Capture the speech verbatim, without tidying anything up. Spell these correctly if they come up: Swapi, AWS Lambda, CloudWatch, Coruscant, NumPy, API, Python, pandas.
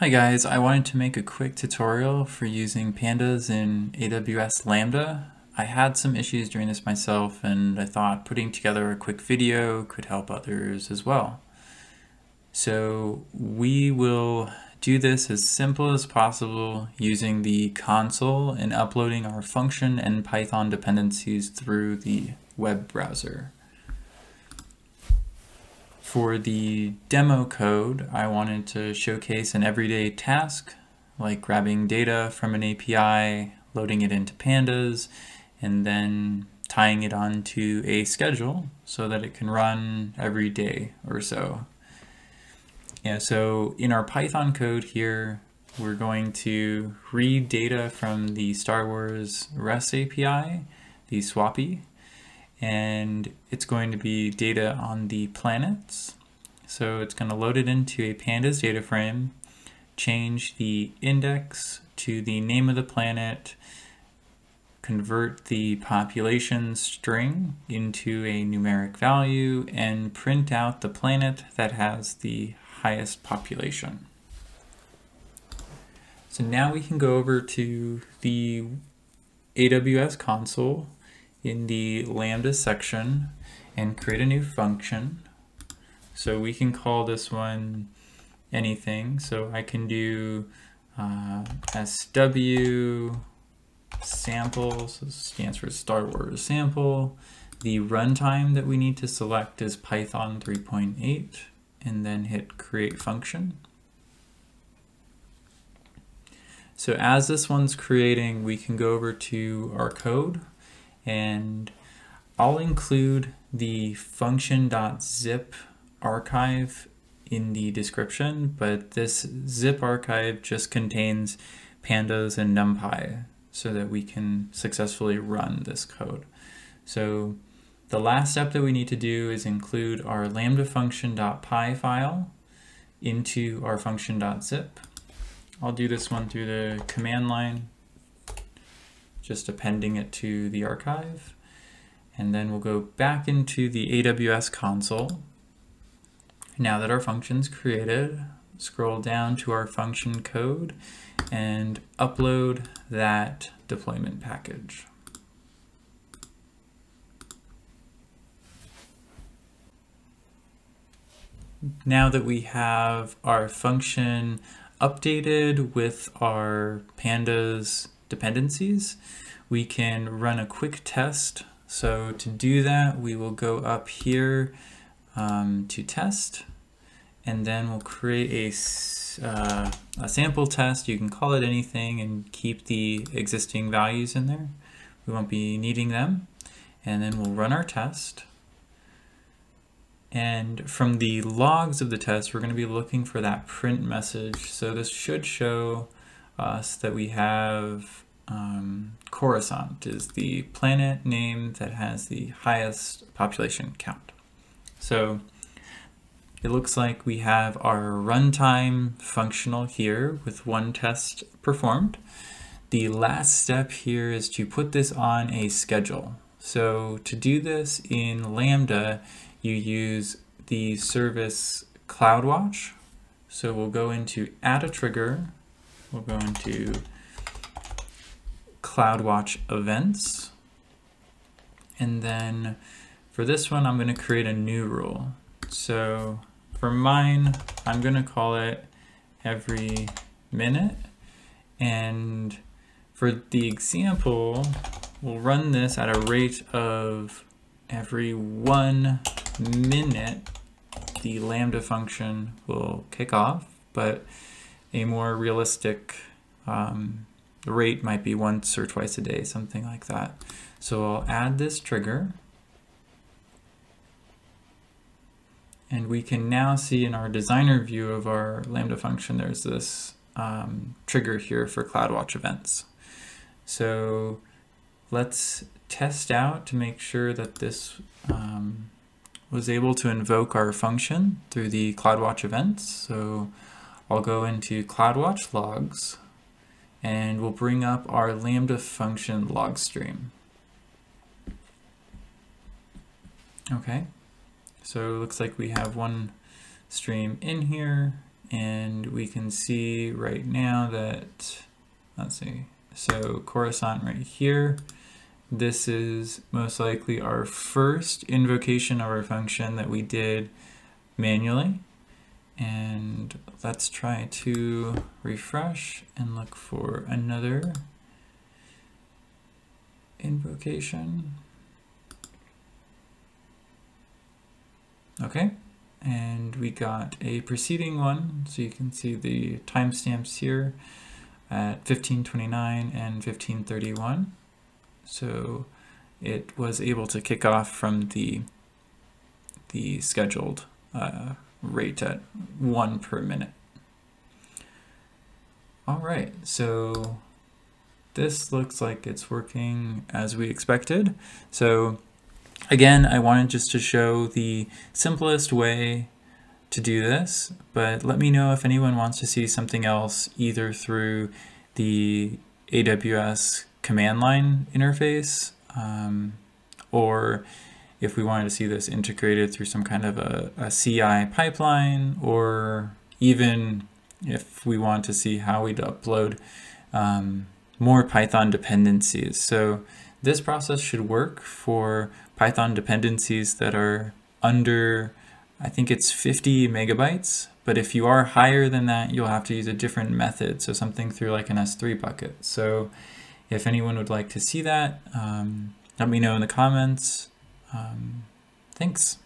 Hi guys, I wanted to make a quick tutorial for using pandas in A W S Lambda. I had some issues doing this myself and I thought putting together a quick video could help others as well. So we will do this as simple as possible using the console and uploading our function and Python dependencies through the web browser. For the demo code, I wanted to showcase an everyday task, like grabbing data from an A P I, loading it into pandas, and then tying it onto a schedule so that it can run every day or so. Yeah, so in our Python code here, we're going to read data from the Star Wars REST A P I, the Swapi, and it's going to be data on the planets. So it's going to load it into a pandas data frame, change the index to the name of the planet, convert the population string into a numeric value, and print out the planet that has the highest population. So now we can go over to the A W S console in the Lambda section and create a new function. So we can call this one anything. So I can do uh, S W sample, so stands for Star Wars sample. The runtime that we need to select is Python three point eight, and then hit create function. So as this one's creating, we can go over to our code, and I'll include the function.zip archive in the description, but this zip archive just contains pandas and NumPy so that we can successfully run this code. So the last step that we need to do is include our lambda function.py file into our function.zip. I'll do this one through the command line, just appending it to the archive. And then we'll go back into the A W S console. Now that our function's created, scroll down to our function code and upload that deployment package. Now that we have our function updated with our pandas dependencies, we can run a quick test. So to do that, we will go up here um, to test, and then we'll create a, uh, a sample test. You can call it anything and keep the existing values in there. We won't be needing them. And then we'll run our test. And from the logs of the test, we're going to be looking for that print message. So this should show us that we have um, Coruscant is the planet name that has the highest population count. So it looks like we have our runtime functional here with one test performed. The last step here is to put this on a schedule. So to do this in Lambda, you use the service CloudWatch. So we'll go into add a trigger. We'll go into CloudWatch events. And then for this one, I'm going to create a new rule. So for mine, I'm going to call it every minute. And for the example, we'll run this at a rate of every one minute. The Lambda function will kick off, but a more realistic um, rate might be once or twice a day, something like that. So I'll add this trigger. And we can now see in our designer view of our Lambda function, there's this um, trigger here for CloudWatch events. So let's test out to make sure that this um, was able to invoke our function through the CloudWatch events. So I'll go into CloudWatch logs, and we'll bring up our Lambda function log stream. Okay, so it looks like we have one stream in here, and we can see right now that, let's see, so Coruscant right here, this is most likely our first invocation of our function that we did manually. And let's try to refresh and look for another invocation. Okay, and we got a preceding one, so you can see the timestamps here at fifteen twenty-nine and fifteen thirty-one. So it was able to kick off from the the scheduled uh, rate at one per minute. All right, so this looks like it's working as we expected. So again, I wanted just to show the simplest way to do this, but let me know if anyone wants to see something else, either through the A W S command line interface, um, or if we wanted to see this integrated through some kind of a, a C I pipeline, or even if we want to see how we'd upload um, more Python dependencies. So this process should work for Python dependencies that are under, I think it's fifty megabytes, but if you are higher than that, you'll have to use a different method. So something through like an S three bucket. So if anyone would like to see that, um, let me know in the comments. Um, thanks.